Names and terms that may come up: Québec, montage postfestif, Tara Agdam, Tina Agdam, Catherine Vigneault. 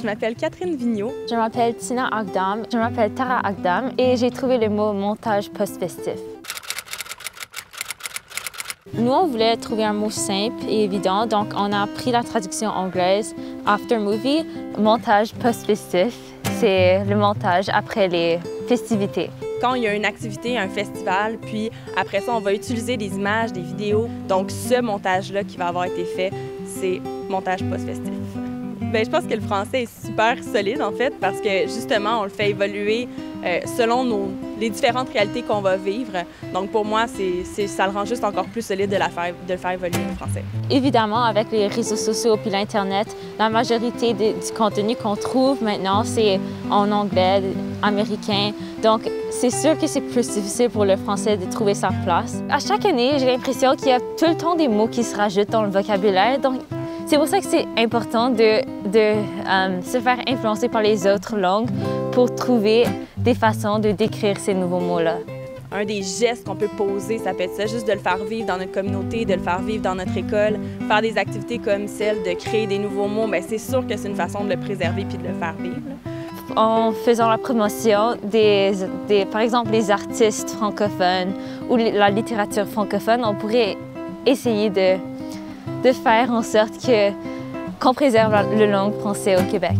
Je m'appelle Catherine Vigneault. Je m'appelle Tina Agdam. Je m'appelle Tara Agdam et j'ai trouvé le mot montage postfestif. Nous, on voulait trouver un mot simple et évident, donc on a pris la traduction anglaise after movie. Montage postfestif, c'est le montage après les festivités. Quand il y a une activité, un festival, puis après ça, on va utiliser des images, des vidéos. Donc ce montage-là qui va avoir été fait, c'est montage postfestif. Bien, je pense que le français est super solide, en fait, parce que justement, on le fait évoluer selon les différentes réalités qu'on va vivre. Donc pour moi, ça le rend juste encore plus solide de le faire évoluer le français. Évidemment, avec les réseaux sociaux puis l'Internet, la majorité du contenu qu'on trouve maintenant, c'est en anglais, américain. Donc c'est sûr que c'est plus difficile pour le français de trouver sa place. À chaque année, j'ai l'impression qu'il y a tout le temps des mots qui se rajoutent dans le vocabulaire. Donc, c'est pour ça que c'est important de se faire influencer par les autres langues pour trouver des façons de décrire ces nouveaux mots-là. Un des gestes qu'on peut poser, ça peut être ça, juste de le faire vivre dans notre communauté, de le faire vivre dans notre école, faire des activités comme celle de créer des nouveaux mots, bien c'est sûr que c'est une façon de le préserver puis de le faire vivre. En faisant la promotion par exemple, les artistes francophones ou la littérature francophone, on pourrait essayer de faire en sorte qu'on préserve le langue française au Québec.